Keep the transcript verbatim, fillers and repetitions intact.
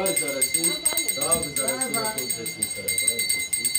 Agora, Zara, sim. Salve, Zara, sim.